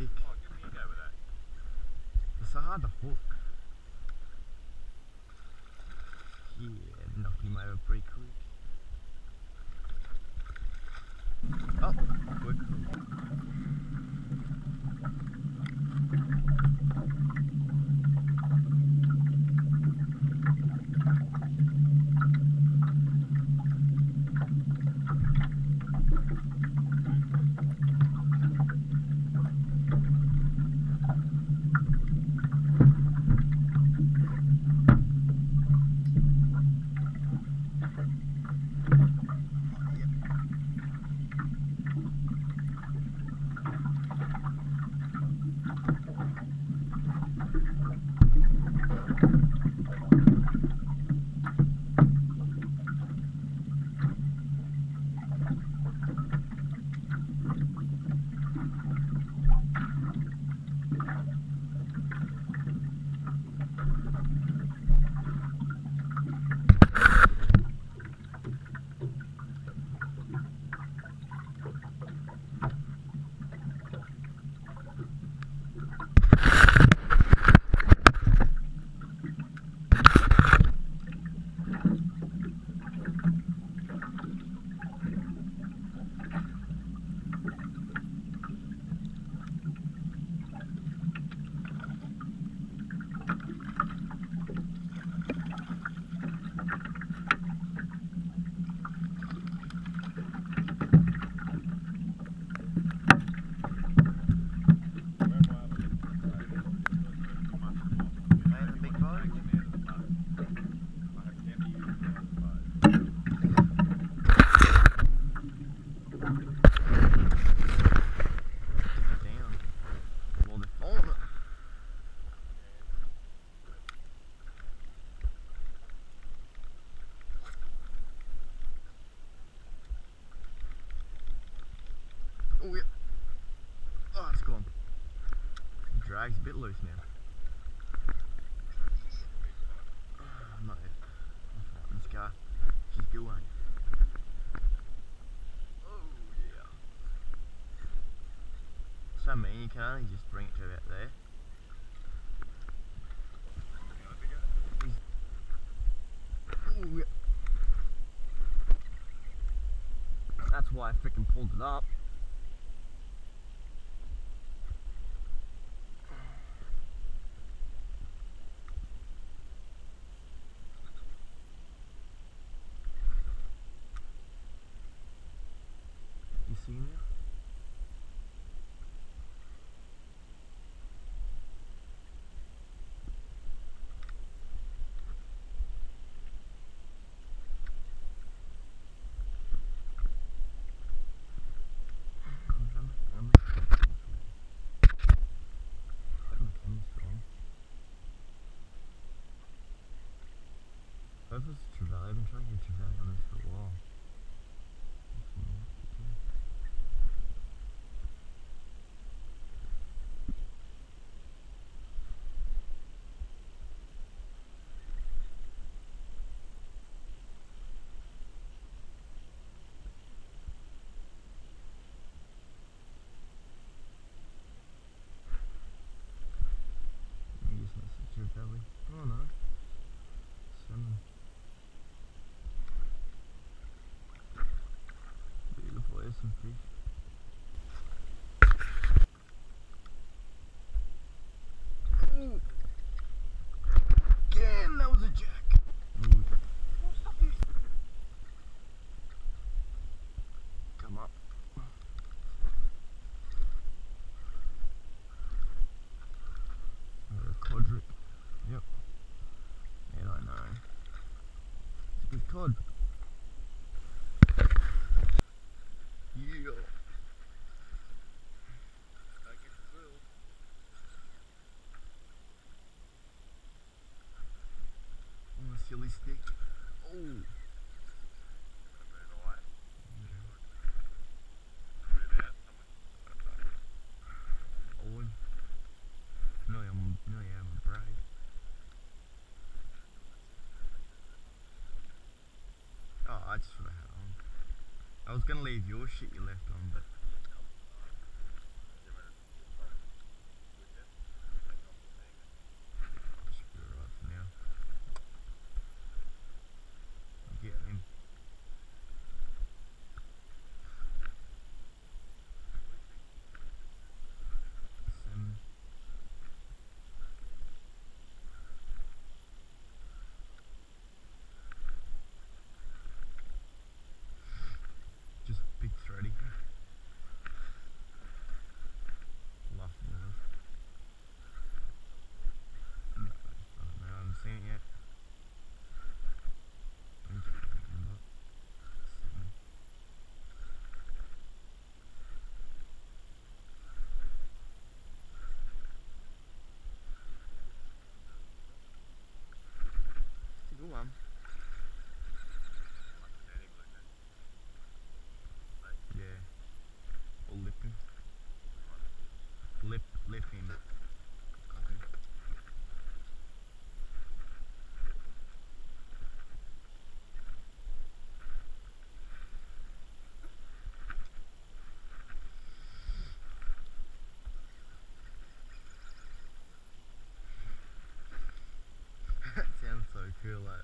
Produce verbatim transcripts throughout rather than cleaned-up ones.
steady. It's a hard hook. Yeah, knocked him over pretty quick. Oh, quick drag's a bit loose now. Oh, mate. This guy, she's good one. Oh yeah. So mean, you can only just bring it to about there. Oh, yeah. That's why I frickin' pulled it up. This is Trevally. I've been trying to get Trevally on this for a while. Maybe it's not such a Trevally. I don't know. Some some fish. Ooh. Damn, that was a jack. Ooh. Come up. A cod rip. Yep. And I know. It's a good cod. Silly stick. Oh. Owen. No, I'm no, I'm a bride. Oh, I just wanna have on. I was gonna leave your shit you left on, but pin. I think. That sounds so cool, like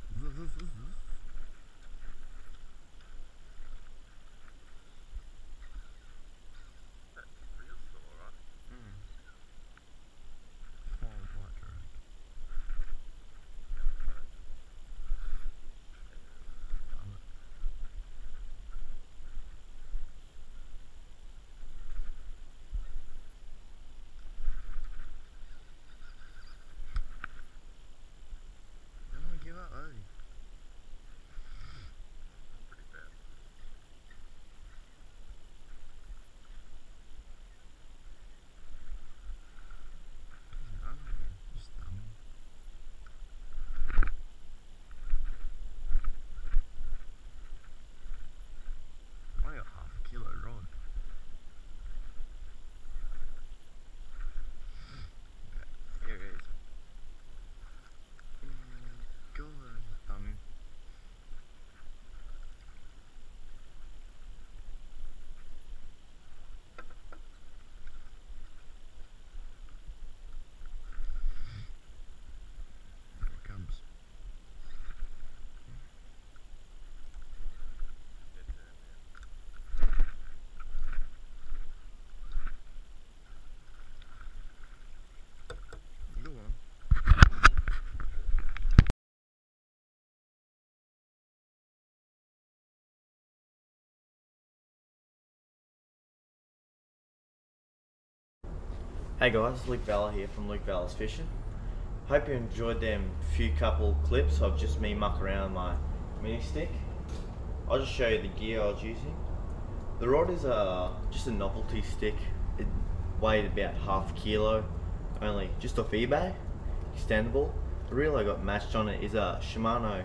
hey guys, Luke Vella here from Luke Vella's Fishing. Hope you enjoyed them few couple clips of just me muck around my mini stick. I'll just show you the gear I was using. The rod is a, just a novelty stick. It weighed about half a kilo, only just off eBay, extendable. The reel I got matched on it is a Shimano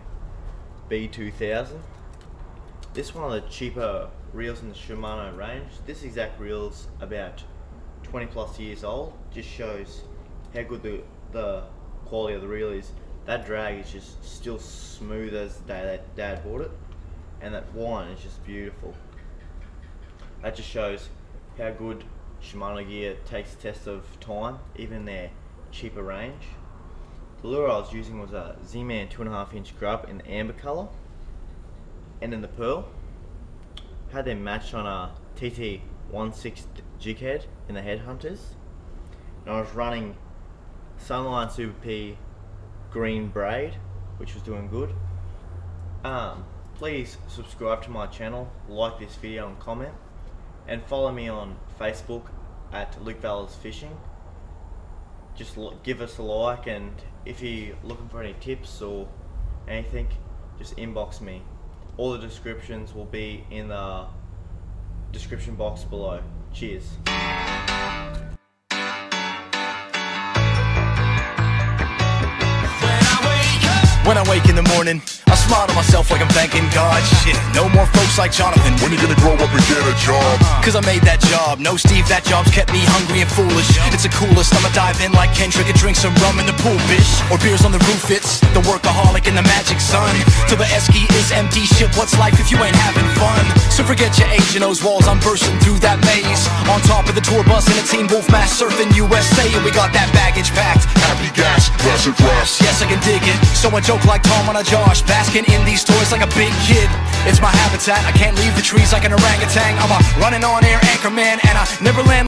B two thousand. This is one of the cheaper reels in the Shimano range. This exact reel's about twenty plus years old. Just shows how good the, the quality of the reel is. That drag is just still smooth as the day that Dad bought it, and that whine is just beautiful. That just shows how good Shimano gear takes the test of time, even their cheaper range. The lure I was using was a Z-Man two and a half inch grub in the amber colour and in the pearl. Had them matched on a T T one sixth jig head in the Headhunters, and I was running Sunline Super P green braid, which was doing good. Um, please subscribe to my channel, like this video and comment, and follow me on Facebook at Luke Vella's Fishing. Just give us a like, and if you're looking for any tips or anything, just inbox me. All the descriptions will be in the description box below. Cheers. When I wake in the morning, I smile to myself like I'm thanking God. Shit, no more folks like Jonathan. When you gonna grow up and get a job? Cause I made that job. No Steve, that job's kept me hungry and foolish. It's the coolest, I'ma dive in like Kendrick and drink some rum in the pool, bitch. Or beers on the roof, it's the workaholic and the magic sun. Till the esky is empty, shit, what's life if you ain't having fun? So forget your age and those walls, I'm bursting through that maze. On top of the tour bus in a Teen Wolf mask, surfing U S A, and we got that baggage packed. Happy gas, gas and grass. Yes, I can dig it, so I joke like Tom on a Josh, basking in these toys like a big kid. It's my habitat, I can't leave the trees like an orangutan. I'm a running on air anchor man, and I never land